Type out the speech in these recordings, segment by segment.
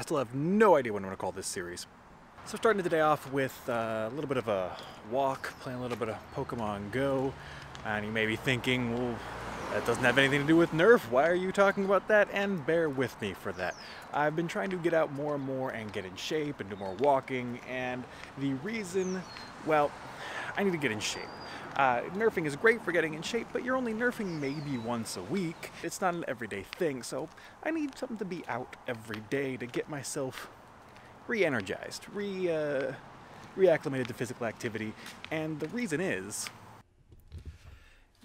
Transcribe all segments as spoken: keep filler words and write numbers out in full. I still have no idea what I'm going to call this series. So starting the day off with uh, a little bit of a walk, playing a little bit of Pokemon Go, and you may be thinking, well, that doesn't have anything to do with Nerf, why are you talking about that? And bear with me for that. I've been trying to get out more and more and get in shape and do more walking, and the reason, well, I need to get in shape. Uh, nerfing is great for getting in shape, but you're only nerfing maybe once a week. It's not an everyday thing, so I need something to be out every day to get myself re-energized, re, uh, reacclimated to physical activity, and the reason is...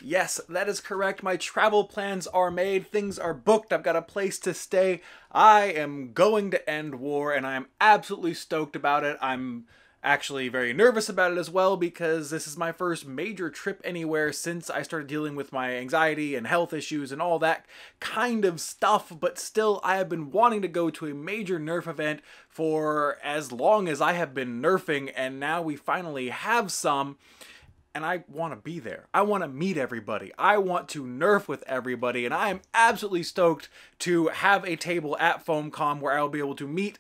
Yes, that is correct. My travel plans are made. Things are booked. I've got a place to stay. I am going to Endwar, and I am absolutely stoked about it. I'm actually very nervous about it as well, because this is my first major trip anywhere since I started dealing with my anxiety and health issues and all that kind of stuff, but still I have been wanting to go to a major Nerf event for as long as I have been nerfing, and now we finally have some. And I want to be there. I want to meet everybody. I want to nerf with everybody, and I am absolutely stoked to have a table at FoamCon where I'll be able to meet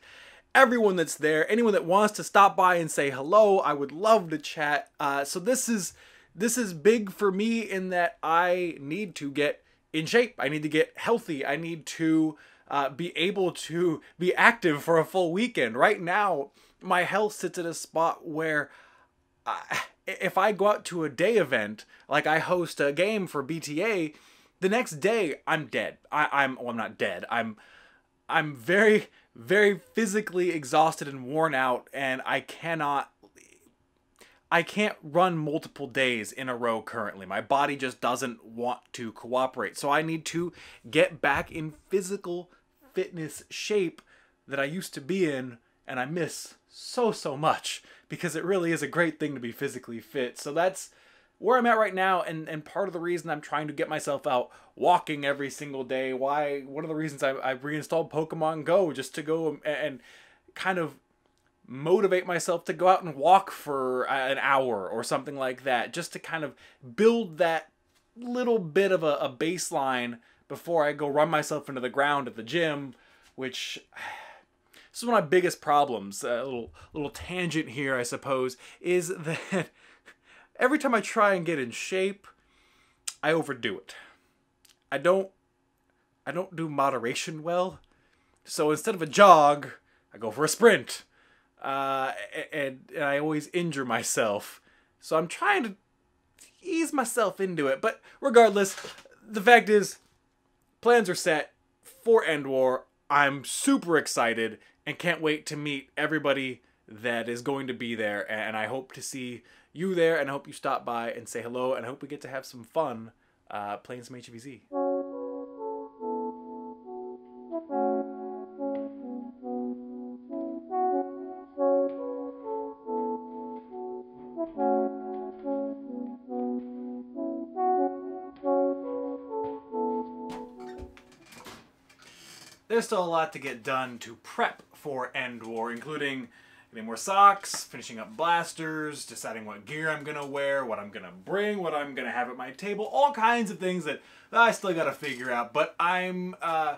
everyone that's there, anyone that wants to stop by and say hello. I would love to chat. Uh, so this is this is big for me in that I need to get in shape. I need to get healthy. I need to uh, be able to be active for a full weekend. Right now, my health sits at a spot where I, if I go out to a day event, like I host a game for B T A, the next day I'm dead. I, I'm well, I'm not dead. I'm I'm very, very physically exhausted and worn out, and I cannot, I can't run multiple days in a row currently. My body just doesn't want to cooperate. So I need to get back in physical fitness shape that I used to be in, and I miss so, so much, because it really is a great thing to be physically fit. So that's where I'm at right now, and, and part of the reason I'm trying to get myself out walking every single day, why one of the reasons I, I reinstalled Pokemon Go, just to go and, and kind of motivate myself to go out and walk for an hour or something like that, just to kind of build that little bit of a, a baseline before I go run myself into the ground at the gym, which... This is one of my biggest problems, a little, little tangent here, I suppose, is that every time I try and get in shape, I overdo it. I don't, I don't do moderation well. So instead of a jog, I go for a sprint. Uh, and, and I always injure myself. So I'm trying to ease myself into it. But regardless, the fact is, plans are set for Endwar. I'm super excited. And can't wait to meet everybody that is going to be there. And I hope to see you there. And I hope you stop by and say hello. And I hope we get to have some fun uh, playing some H V Z. There's still a lot to get done to prep for Endwar, including getting more socks, finishing up blasters, deciding what gear I'm gonna wear, what I'm gonna bring, what I'm gonna have at my table, all kinds of things that I still gotta figure out, but I'm uh,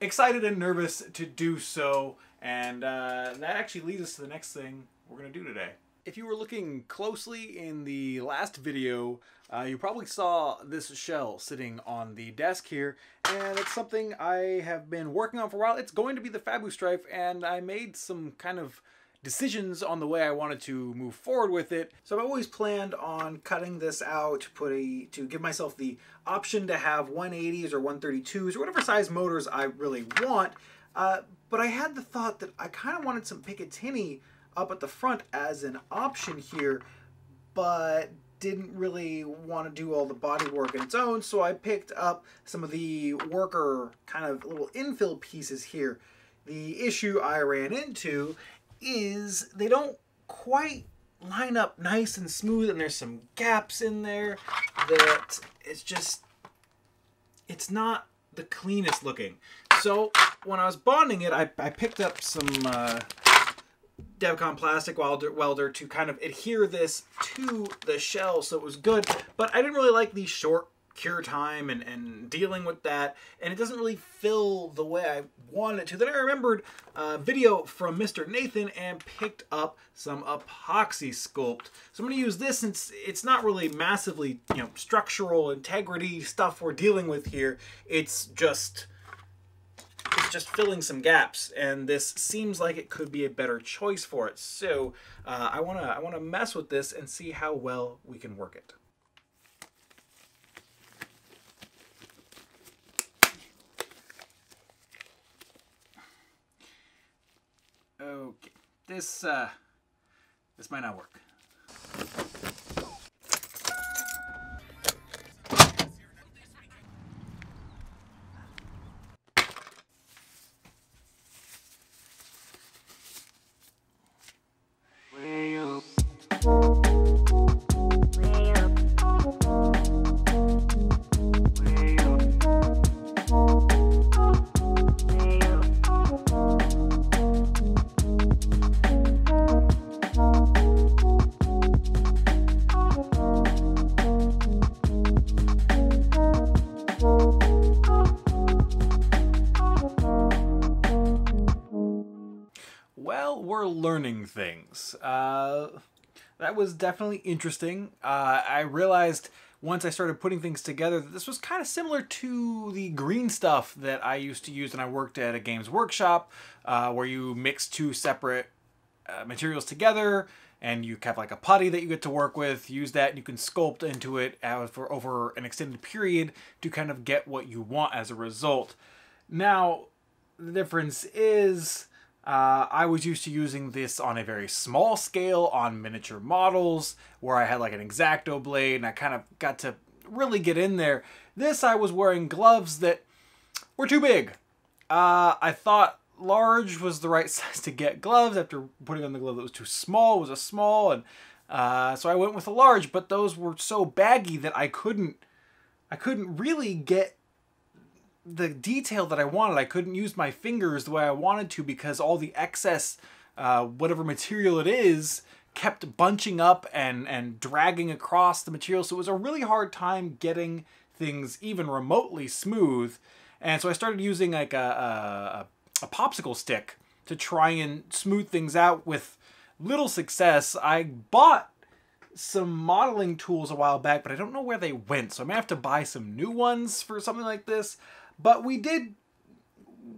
excited and nervous to do so, and uh, that actually leads us to the next thing we're gonna do today. If you were looking closely in the last video, uh, you probably saw this shell sitting on the desk here, and it's something I have been working on for a while. It's going to be the Fabu Strife, and I made some kind of decisions on the way I wanted to move forward with it. So I've always planned on cutting this out, put a, to give myself the option to have one eighties or one thirty-twos or whatever size motors I really want, uh, but I had the thought that I kind of wanted some Picatinny up at the front as an option here, but didn't really want to do all the body work on its own, so I picked up some of the Worker kind of little infill pieces here. The issue I ran into is they don't quite line up nice and smooth, and there's some gaps in there that it's just, it's not the cleanest looking. So when I was bonding it, I, I picked up some uh, Devcon plastic welder, welder to kind of adhere this to the shell so it was good, but I didn't really like the short cure time and, and dealing with that, and it doesn't really fill the way I wanted it to. Then I remembered a video from Mister Nathan and picked up some Apoxie Sculpt. So I'm going to use this since it's not really massively, you know, structural integrity stuff we're dealing with here. It's just, it's just filling some gaps, and this seems like it could be a better choice for it. So uh, I want to I want to mess with this and see how well we can work it. Okay, this, uh, this might not work. Learning things. Uh, that was definitely interesting. Uh, I realized once I started putting things together that this was kind of similar to the green stuff that I used to use when I worked at a Games Workshop, uh, where you mix two separate uh, materials together and you have like a putty that you get to work with, use that, and you can sculpt into it for over an extended period to kind of get what you want as a result. Now, the difference is, Uh, I was used to using this on a very small scale on miniature models where I had like an X-Acto blade and I kind of got to really get in there. This, I was wearing gloves that were too big. Uh, I thought large was the right size to get gloves after putting on the glove that was too small. It was a small, and uh, so I went with a large, but those were so baggy that I couldn't, I couldn't really get the detail that I wanted. I couldn't use my fingers the way I wanted to because all the excess, uh, whatever material it is, kept bunching up and, and dragging across the material. So it was a really hard time getting things even remotely smooth. And so I started using like a, a, a popsicle stick to try and smooth things out with little success. I bought some modeling tools a while back, but I don't know where they went. So I may have to buy some new ones for something like this. But we did,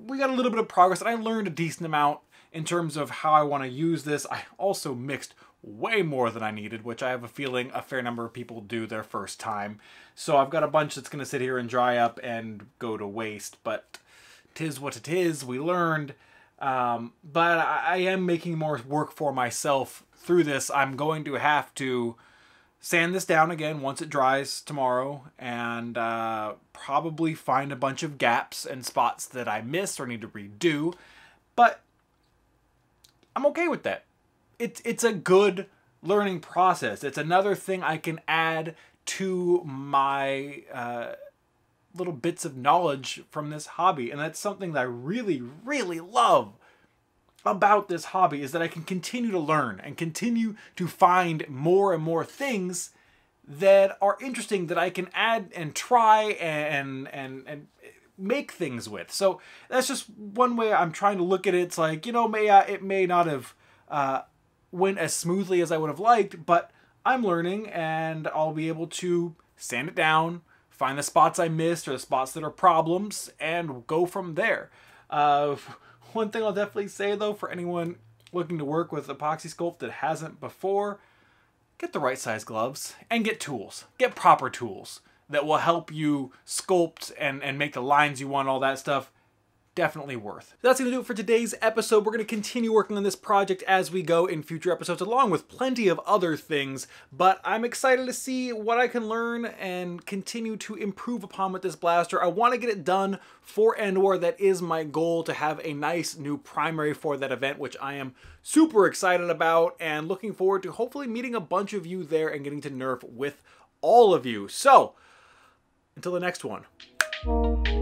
we got a little bit of progress, and I learned a decent amount in terms of how I want to use this. I also mixed way more than I needed, which I have a feeling a fair number of people do their first time. So I've got a bunch that's going to sit here and dry up and go to waste, but tis what it is, we learned. Um, but I, I am making more work for myself through this. I'm going to have to sand this down again once it dries tomorrow, and uh, probably find a bunch of gaps and spots that I missed or need to redo, but I'm okay with that. It's, it's a good learning process. It's another thing I can add to my uh, little bits of knowledge from this hobby, and that's something that I really, really love about this hobby, is that I can continue to learn and continue to find more and more things that are interesting that I can add and try and and and make things with. So that's just one way I'm trying to look at it. It's like, you know, may I, it may not have uh, went as smoothly as I would have liked, but I'm learning and I'll be able to sand it down, find the spots I missed or the spots that are problems, and go from there. Uh, One thing I'll definitely say, though, for anyone looking to work with Apoxie Sculpt that hasn't before, get the right size gloves and get tools. Get proper tools that will help you sculpt and, and make the lines you want, all that stuff. Definitely worth. So that's going to do it for today's episode. We're going to continue working on this project as we go in future episodes, along with plenty of other things, but I'm excited to see what I can learn and continue to improve upon with this blaster. I want to get it done for Endwar. That is my goal, to have a nice new primary for that event, which I am super excited about, and looking forward to hopefully meeting a bunch of you there and getting to nerf with all of you. So until the next one.